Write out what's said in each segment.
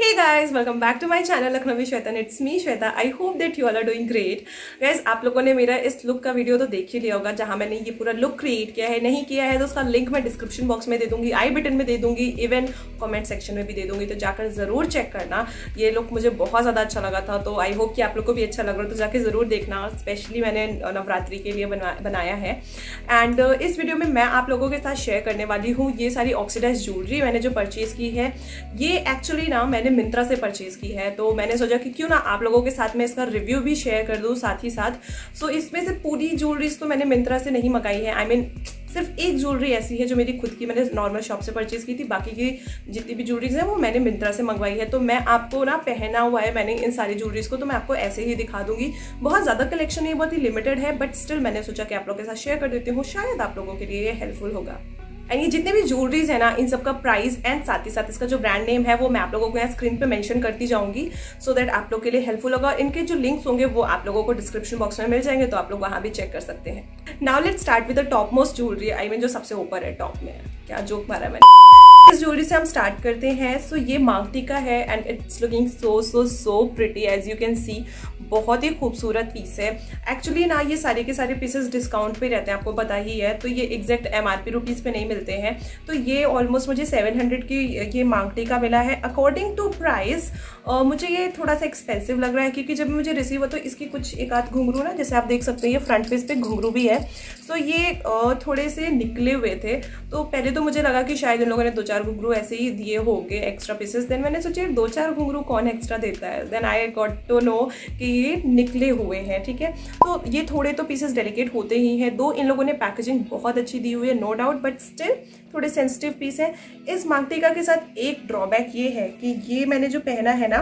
Hey guys, welcome back to my channel Lakhnavi Shweta, it's me Shweta. I hope that you all are doing great. Guys, आप लोगों ने मेरा इस look का video तो देख ही लिया होगा जहां मैंने ये पूरा लुक क्रिएट किया है। नहीं किया है तो उसका लिंक मैं डिस्क्रिप्शन बॉक्स में दे दूंगी, आई बटन में दे दूंगी, इवन कमेंट सेक्शन में भी दे दूंगी, तो जाकर ज़रूर चेक करना। ये लुक मुझे बहुत ज़्यादा अच्छा लगा था, तो आई होप कि आप लोग को भी अच्छा लग रहा है, तो जाके ज़रूर देखना। स्पेशली मैंने नवरात्रि के लिए बनाया है। एंड इस वीडियो में मैं आप लोगों के साथ शेयर करने वाली हूँ ये सारी ऑक्सीडाइज ज्वेलरी मैंने जो परचेज़ की है। ये एक्चुअली ना मैंने मिंत्रा से परचेज की है, तो मैंने सोचा कि क्यों ना आप लोगों के साथ मैं इसका रिव्यू भी शेयर कर दूँ साथ ही साथ। सो इसमें से पूरी ज्वेलरीज तो मैंने मिंत्रा से नहीं मंगाई है। I mean, सिर्फ एक ज्वेलरी ऐसी है जो मेरी खुद की मैंने नॉर्मल शॉप से परचेज़ की थी। बाकी की जितनी भी ज्वेलरीज हैं वो मैंने मिंत्रा से मंगवाई है। तो मैं आपको ना पहना हुआ है मैंने इन सारी ज्वेलरीज को, तो मैं आपको ऐसे ही दिखा दूंगी। बहुत ज़्यादा कलेक्शन है, बहुत ही लिमिटेड है, बट स्टिल मैंने सोचा कि आप लोगों के साथ शेयर कर देती हूँ, शायद आप लोगों के लिए ये हेल्पफुल होगा। एंड ये जितने भी ज्वेलरीज है ना, इन सब का प्राइस एंड साथ ही साथ इसका जो ब्रांड नेम है वो मैं आप लोगों को यहाँ स्क्रीन पे मेंशन करती जाऊंगी, सो दैट आप लोग के लिए हेल्पफुल होगा। इनके जो लिंक्स होंगे वो आप लोगों को डिस्क्रिप्शन बॉक्स में मिल जाएंगे, तो आप लोग वहाँ भी चेक कर सकते हैं। Now let's start with the top most jewellery, I mean, जो सबसे ऊपर है टॉप में। क्या जोक मारा मैंने। इस ज्वेलरी से हम स्टार्ट करते हैं। सो ये मांगटीका है and it's looking so so so pretty as you can see. बहुत ही खूबसूरत पीस है। एक्चुअली ना ये सारे के सारे पीसेस डिस्काउंट पे रहते हैं, आपको पता ही है, तो ये एग्जैक्ट MRP रुपीज़ पे नहीं मिलते हैं। तो ये ऑलमोस्ट मुझे 700 की ये मांगटी का मिला है। अकॉर्डिंग टू प्राइस मुझे ये थोड़ा सा एक्सपेंसिव लग रहा है, क्योंकि जब मुझे रिसीव हुआ तो इसकी कुछ एक आध घुंघरू ना, जैसे आप देख सकते हैं ये फ्रंट पीस पे घुंघरू भी है, तो ये थोड़े से निकले हुए थे। तो पहले तो मुझे लगा कि शायद इन लोगों ने 2-4 घुंघरू ऐसे ही दिए होंगे एक्स्ट्रा पीसेस। देन मैंने सोचा 2-4 घुंघरू कौन एक्स्ट्रा देता है। Then I got to know कि ये निकले हुए हैं, ठीक है। तो ये थोड़े तो पीसेस डेलिकेट होते ही हैं, दो इन लोगों ने पैकेजिंग बहुत अच्छी दी हुई है नो डाउट, बट स्टिल थोड़े सेंसिटिव पीस है। इस मांगटीका के साथ एक ड्रॉबैक ये है कि ये मैंने जो पहना है ना,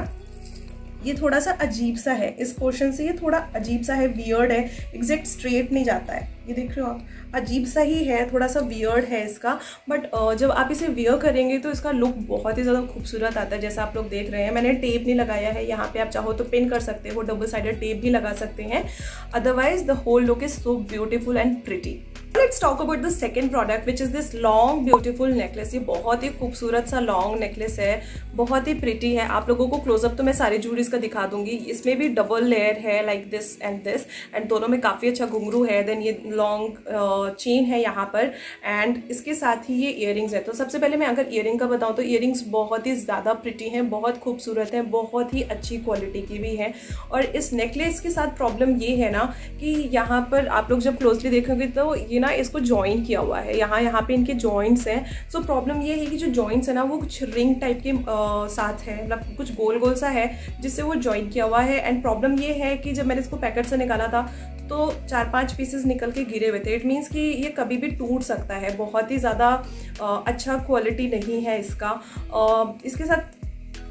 ये थोड़ा सा अजीब सा है। इस पोर्शन से ये थोड़ा अजीब सा है, वियर्ड है, एग्जैक्ट स्ट्रेट नहीं जाता है। ये देख रहे हो आप, अजीब सा ही है, थोड़ा सा वियर्ड है इसका। बट जब आप इसे वियर करेंगे तो इसका लुक बहुत ही ज़्यादा खूबसूरत आता है, जैसा आप लोग देख रहे हैं। मैंने टेप नहीं लगाया है यहाँ पे, आप चाहो तो पिन कर सकते हो, डबल साइडेड टेप भी लगा सकते हैं। Otherwise the whole look is so beautiful and pretty. Let's talk about the second product which is this long beautiful necklace. ये बहुत ही खूबसूरत सा लॉन्ग नेकलेस है, बहुत ही प्रिटी है। आप लोगों को क्लोजअप तो मैं सारी ज्वेलरीज का दिखा दूंगी। इसमें भी डबल लेयर है लाइक दिस एंड दोनों में काफ़ी अच्छा घुंघरू है। देन ये लॉन्ग चेन है यहाँ पर एंड इसके साथ ही ये इयररिंग्स है। तो सबसे पहले मैं अगर इयररिंग का बताऊँ तो इयररिंग्स बहुत ही ज़्यादा प्रिटी हैं, बहुत खूबसूरत हैं, बहुत ही अच्छी क्वालिटी की भी हैं। और इस नेकलेस के साथ प्रॉब्लम ये है ना कि यहाँ पर आप लोग जब क्लोजली देखोगे तो ये ना इसको जॉइन किया हुआ है, यहाँ पे इनके जॉइंट्स हैं। सो प्रॉब्लम ये है कि जो जॉइंट्स है ना वो कुछ रिंग टाइप के साथ है, मतलब कुछ गोल गोल सा है जिससे वो जॉइन किया हुआ है। एंड प्रॉब्लम ये है कि जब मैंने इसको पैकेट से निकाला था तो 4-5 पीसेस निकल के गिरे हुए थे। इट मीन्स कि ये कभी भी टूट सकता है, बहुत ही ज़्यादा अच्छा क्वालिटी नहीं है इसका। इसके साथ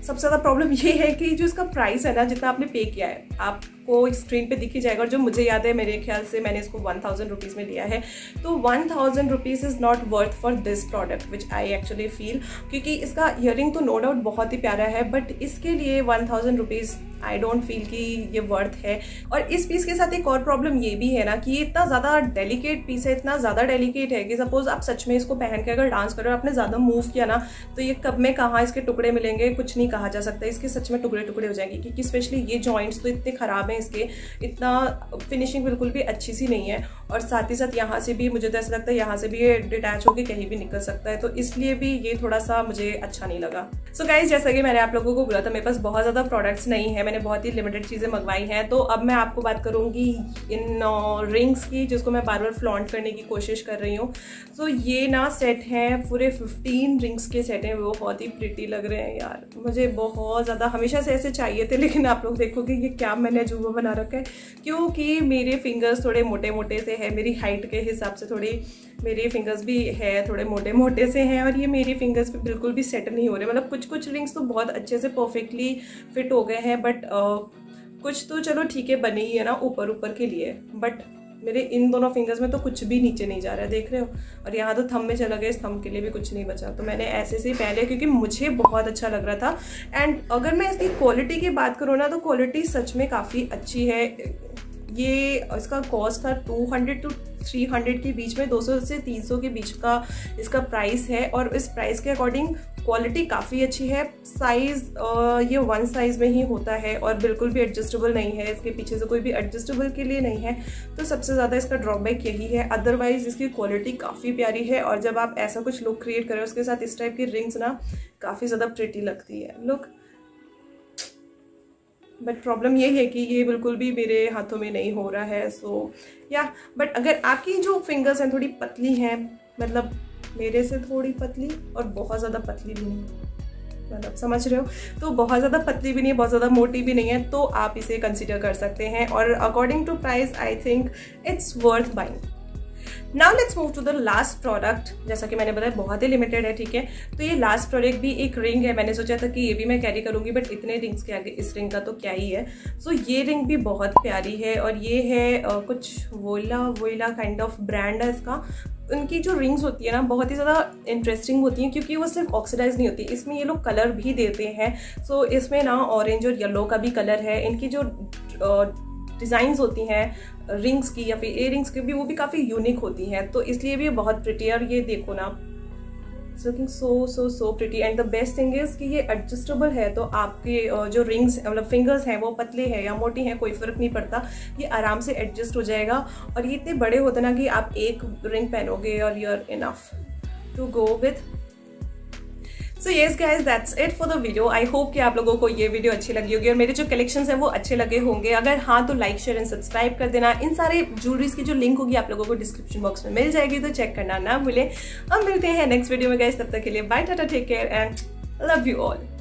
सबसे ज़्यादा प्रॉब्लम ये है कि जो इसका प्राइस है ना, जितना आपने पे किया है आपको स्क्रीन पे दिखी जाएगा। और जो मुझे याद है, मेरे ख्याल से मैंने इसको 1000 रुपीज़ में लिया है, तो 1000 rupees is not worth for this product which I actually feel. क्योंकि इसका इयररिंग तो नो डाउट बहुत ही प्यारा है, बट इसके लिए 1000 रुपीज़ आई डोंट फील कि ये वर्थ है। और इस पीस के साथ एक और प्रॉब्लम ये भी है ना कि ये इतना ज़्यादा डेलिकेट पीस है, इतना ज़्यादा डेलिकेट है कि सपोज़ आप सच में इसको पहन के अगर डांस करो, आपने ज़्यादा मूव किया ना, तो ये कब में कहाँ इसके टुकड़े मिलेंगे, कुछ नहीं कहा जा सकता। इसके सच में टुकड़े टुकड़े हो जाएंगे, क्योंकि स्पेशली ये जॉइंट्स तो इतने ख़राब हैं इसके, इतना फिनिशिंग बिल्कुल भी अच्छी सी नहीं है। और साथ ही साथ यहाँ से भी मुझे तो ऐसा लगता है यहाँ से भी ये डिटैच होकर कहीं भी निकल सकता है, तो इसलिए भी ये थोड़ा सा मुझे अच्छा नहीं लगा। सो गाइज, जैसा कि मैंने आप लोगों को बोला था, मेरे पास बहुत ज़्यादा प्रोडक्ट्स नहीं है, मैंने बहुत ही लिमिटेड चीज़ें मंगवाई हैं। तो अब मैं आपको बात करूँगी इन रिंग्स की, जिसको मैं बार बार फ्लॉन्ट करने की कोशिश कर रही हूँ। सो ये ना सेट हैं, पूरे 15 रिंग्स के सेट हैं। वो बहुत ही प्रिटी लग रहे हैं यार, मुझे बहुत ज़्यादा हमेशा से ऐसे चाहिए थे। लेकिन आप लोग देखोगे ये क्या मैंने अजूबा बना रखा है, क्योंकि मेरे फिंगर्स थोड़े मोटे मोटे से है, मेरी हाइट के हिसाब से थोड़ी मेरे फिंगर्स भी है थोड़े मोटे मोटे से हैं, और ये मेरे फिंगर्स पे बिल्कुल भी सेट नहीं हो रहे। मतलब कुछ कुछ रिंग्स तो बहुत अच्छे से परफेक्टली फिट हो गए हैं, बट कुछ तो चलो ठीक है बनी ही है ना ऊपर ऊपर के लिए, बट मेरे इन दोनों फिंगर्स में तो कुछ भी नीचे नहीं जा रहा है, देख रहे हो। और यहाँ तो थंब में चला गया, इस थंब के लिए भी कुछ नहीं बचा। तो मैंने ऐसे से पहले, क्योंकि मुझे बहुत अच्छा लग रहा था। एंड अगर मैं इसकी क्वालिटी की बात करूँ ना, तो क्वालिटी सच में काफ़ी अच्छी है। ये इसका कॉस्ट था 200 to 300 के बीच में, 200 से 300 के बीच का इसका प्राइस है। और इस प्राइस के अकॉर्डिंग क्वालिटी काफ़ी अच्छी है। साइज़ ये वन साइज़ में ही होता है और बिल्कुल भी एडजस्टेबल नहीं है, इसके पीछे से कोई भी एडजस्टेबल के लिए नहीं है, तो सबसे ज़्यादा इसका ड्रॉबैक यही है। अदरवाइज़ इसकी क्वालिटी काफ़ी प्यारी है और जब आप ऐसा कुछ लुक क्रिएट करें उसके साथ इस टाइप की रिंग्स ना काफ़ी ज़्यादा प्रिटी लगती है लुक। बट प्रॉब्लम ये है कि ये बिल्कुल भी मेरे हाथों में नहीं हो रहा है। सो या बट अगर आपकी जो फिंगर्स हैं थोड़ी पतली हैं, मतलब मेरे से थोड़ी पतली और बहुत ज़्यादा पतली भी नहीं, मतलब समझ रहे हो, तो बहुत ज़्यादा पतली भी नहीं है बहुत ज़्यादा मोटी भी नहीं है, तो आप इसे कंसिडर कर सकते हैं। और according to price I think it's worth buying. Now let's move to the last product. जैसा कि मैंने बताया बहुत ही लिमिटेड है, ठीक है। तो ये लास्ट प्रोडक्ट भी एक रिंग है, मैंने सोचा था कि ये भी मैं कैरी करूँगी बट इतने रिंग्स के आगे इस रिंग का तो क्या ही है। सो ये रिंग भी बहुत प्यारी है और ये है कुछ वोला काइंड ऑफ ब्रांड है इसका। उनकी जो रिंग्स होती है ना बहुत ही ज़्यादा इंटरेस्टिंग होती हैं क्योंकि वो सिर्फ ऑक्सीडाइज नहीं होती, इसमें ये लोग कलर भी देते हैं। सो इसमें ना ऑरेंज और येलो का भी कलर है। इनकी जो डिज़ाइंस होती हैं रिंग्स की या फिर इयररिंग्स की भी, वो भी काफ़ी यूनिक होती हैं, तो इसलिए भी बहुत प्रिटी है। और ये देखो ना, it's looking so so so pretty. And the best thing is कि ये एडजस्टेबल है, तो आपके जो रिंग्स मतलब फिंगर्स हैं वो पतले हैं या मोटी हैं कोई फ़र्क नहीं पड़ता, ये आराम से एडजस्ट हो जाएगा। और ये इतने बड़े होते ना कि आप एक रिंग पहनोगे और you are enough to go with. So yes guys, that's it for the video. I hope कि आप लोगों को ये वीडियो अच्छी लगी होगी और मेरे जो कलेक्शंस हैं वो अच्छे लगे होंगे। अगर हाँ तो लाइक शेयर एंड सब्सक्राइब कर देना। इन सारे ज्वेलरीज की जो लिंक होगी आप लोगों को डिस्क्रिप्शन बॉक्स में मिल जाएगी, तो चेक करना ना भूलें। अब मिलते हैं नेक्स्ट वीडियो में गाइज, तब तक के लिए bye, tata, take care and love you all.